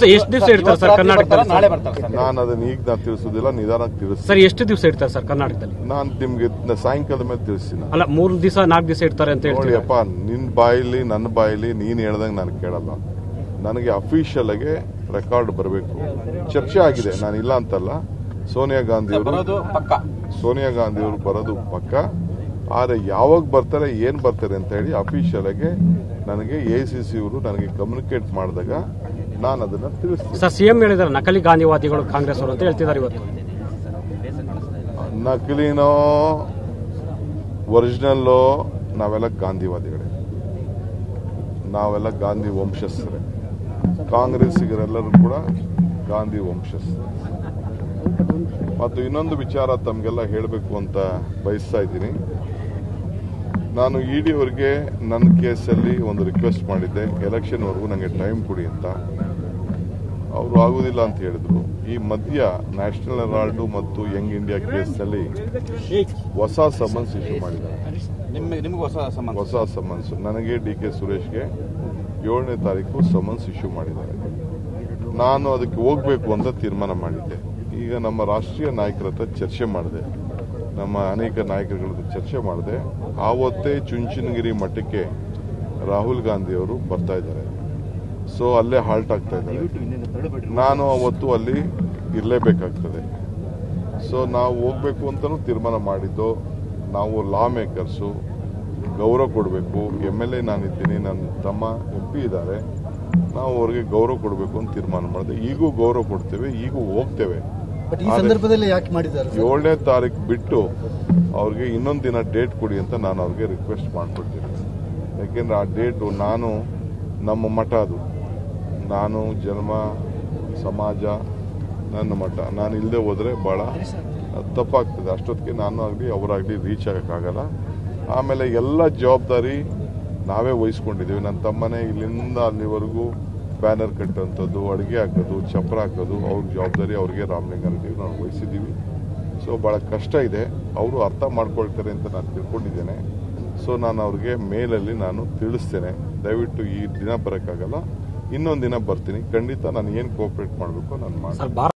ಸಾಯಂಕಾಲದ ಮೇಲೆ ತಿಳಿಸ್ತೀನಿ ಅಲ್ಲ 3 ದಿವಸ 4 ದಿವಸ ಇರ್ತಾರೆ ಅಂತ ಹೇಳ್ತೀನಿ ನೋಡಿಪ್ಪ ನಿನ್ನ ಬಾಯಲ್ಲಿ ನನ್ನ ಬಾಯಲ್ಲಿ ನೀನು ಹೇಳಿದಂಗೆ ನಾನು ಕೇಳಲ್ಲ ನನಗೆ ಅಫಿಷಿಯಲ್ ಆಗಿ ರೆಕಾರ್ಡ್ ಬರಬೇಕು ಚರ್ಚೆ ಆಗಿದೆ ನಾನು ಇಲ್ಲ ಅಂತಲ್ಲ ಸೋನಿಯಾ ಗಾಂಧಿ ಅವರು ಬರೋದು ಪಕ್ಕ ಆದರೆ ಯಾವಾಗ ಬರ್ತಾರೆ ಏನು ಬರ್ತಾರೆ ಅಂತ ಹೇಳಿ ಅಫಿಷಿಯಲ್ ಆಗಿ ನನಗೆ ಎಸಿಸಿ ಅವರು ನನಗೆ ಕಮ್ಯುನಿಕೇಟ್ ಮಾಡಿದಾಗ ನಾನು ಅದನ್ನ ತಿಳಿಸ್ತೀನಿ ಸರ್ ಸಿಎಂ ಹೇಳಿದಾರೆ ನಕಲಿ ಗಾಂಧಿವಾದಿಗಳು ಕಾಂಗ್ರೆಸ್ ಅವರು ಅಂತ ಹೇಳ್ತಿದ್ದಾರೆ ಇವತ್ತು ನಕಲಿನೋ ಒರಿಜಿನಲ್ ನಾವೆಲ್ಲ ಗಾಂಧಿವಾದಿಗಳೇ ನಾವೆಲ್ಲ ಗಾಂಧಿ ವಂಶಸ್ಥರೇ ಕಾಂಗ್ರೆಸ್ಸಿಗರೆಲ್ಲರೂ ಕೂಡ ಗಾಂಧಿ ವಂಶಸ್ಥರೇ ಮತ್ತು ಇನ್ನೊಂದು ವಿಚಾರ ತಮಗೆಲ್ಲ ಹೇಳಬೇಕು ಅಂತ ಬಯಸ್ತಾ ಇದ್ದೀನಿ ನಾನು ಇಡಿ ಅವರಿಗೆ ನನ್ನ ಕೇಸಲ್ಲಿ ಒಂದು ರಿಕ್ವೆಸ್ಟ್ ಮಾಡಿದ್ದೆ ಎಲೆಕ್ಷನ್ವರೆಗೂ ನನಗೆ ಟೈಮ್ ಕೊಡಿ ಅಂತ ಅವರು ಆಗೋದಿಲ್ಲ ಅಂತ ಹೇಳಿದರು ಈ ಮಧ್ಯ ನ್ಯಾಷನಲ್ ಹೆರಾಲ್ಡ್ ಮತ್ತು ಯಂಗ್ ಇಂಡಿಯಾ ಕೇಸ್ನಲ್ಲಿ ಹೊಸ ಸಮನ್ಸ್ ಇಶ್ಯೂ ಮಾಡಿದ್ದಾರೆ ಹೊಸ ಸಮನ್ಸ್ ನನಗೆ ಡಿ.ಕೆ. ಸುರೇಶ್ಗೆ 7ನೇ ತಾರೀಕು ಸಮನ್ಸ್ ಇಶ್ಯೂ ಮಾಡಿದ್ದಾರೆ ನಾನು ಅದಕ್ಕೆ ಹೋಗಬೇಕು ಅಂತ ತೀರ್ಮಾನ ಮಾಡಿದ್ದೆ ಈಗ ನಮ್ಮ ರಾಷ್ಟ್ರೀಯ ನಾಯಕರ ಹತ್ರ ಚರ್ಚೆ ಮಾಡಿದೆ ನಮ್ಮ ಅನೇಕ ನಾಯಕರುಗಳ ಹತ್ರ ಚರ್ಚೆ ಮಾಡಿದೆ ಆವತ್ತೇ ಚುಂಚನಗಿರಿ ಮಠಕ್ಕೆ ರಾಹುಲ್ ಗಾಂಧಿ ಅವರು ಬರ್ತಾ ಇದ್ದಾರೆ ಸೊ ಅಲ್ಲೇ ಹಾಲ್ಟ್ ಆಗ್ತಾ ಇದ್ದಾರೆ ನಾನು ಅವತ್ತು ಅಲ್ಲಿ ಇರಲೇಬೇಕಾಗ್ತದೆ ಸೊ ನಾವು ಹೋಗಬೇಕು ಅಂತಲೂ ತೀರ್ಮಾನ ಮಾಡಿದ್ದು ನಾವು ಲಾ ಮೇಕರ್ಸು ಗೌರವ ಕೊಡಬೇಕು MLA ನಾನಿದ್ದೀನಿ ನನ್ನ ತಮ್ಮ MP ಇದ್ದಾರೆ ನಾವು ಅವ್ರಿಗೆ ಗೌರವ ಕೊಡಬೇಕು ಅಂತ ತೀರ್ಮಾನ ಮಾಡಿದೆ ಈಗೂ ಗೌರವ ಕೊಡ್ತೇವೆ ಈಗೂ ಹೋಗ್ತೇವೆ 7ನೇ ತಾರೀಕು ಬಿಟ್ಟು ಅವ್ರಿಗೆ ಇನ್ನೊಂದು ದಿನ ಡೇಟ್ ಕೊಡಿ ಅಂತ ನಾನು ಅವ್ರಿಗೆ ರಿಕ್ವೆಸ್ಟ್ ಮಾಡ್ಕೊಡ್ತೀನಿ ಯಾಕೆಂದ್ರೆ ಆ ಡೇಟು ನಾನು ನಮ್ಮ ಮಠ ಅದು ನಾನು ಜನ್ಮ ಸಮಾಜ ನನ್ನ ಮಠ ನಾನು ಇಲ್ಲದೆ ಹೋದರೆ ಭಾಳ ತಪ್ಪಾಗ್ತದೆ ಅಷ್ಟೊತ್ತಿಗೆ ನಾನು ಆಗಲಿ ಅವರಾಗಲಿ ರೀಚ್ ಆಗೋಕ್ಕಾಗಲ್ಲ ಆಮೇಲೆ ಎಲ್ಲ ಜವಾಬ್ದಾರಿ ನಾವೇ ವಹಿಸ್ಕೊಂಡಿದ್ದೀವಿ ನನ್ನ ತಮ್ಮನೇ ಇಲ್ಲಿಂದ ಅಲ್ಲಿವರೆಗೂ ಬ್ಯಾನರ್ ಕಟ್ಟುವಂಥದ್ದು ಅಡುಗೆ ಹಾಕೋದು ಚಪ್ಪರ ಹಾಕೋದು ಅವ್ರ ಜವಾಬ್ದಾರಿ ಅವ್ರಿಗೆ ರಾಮಲಿಂಗಾರೆಡ್ಡಿ ನಾವು ವಹಿಸಿದ್ದೀವಿ ಸೊ ಭಾಳ ಕಷ್ಟ ಇದೆ ಅವರು ಅರ್ಥ ಮಾಡ್ಕೊಳ್ತಾರೆ ಅಂತ ನಾನು ತಿಳ್ಕೊಂಡಿದ್ದೇನೆ ಸೊ ನಾನು ಅವ್ರಿಗೆ ಮೇಲಲ್ಲಿ ನಾನು ತಿಳಿಸ್ತೇನೆ ದಯವಿಟ್ಟು ಈ ದಿನ ಬರೋಕ್ಕಾಗಲ್ಲ ಇನ್ನೊಂದು ದಿನ ಬರ್ತೀನಿ ಖಂಡಿತ ನಾನು ಏನು ಕೋಆಪರೇಟ್ ಮಾಡಬೇಕು ನಾನು ಮಾಡ್ತೀನಿ.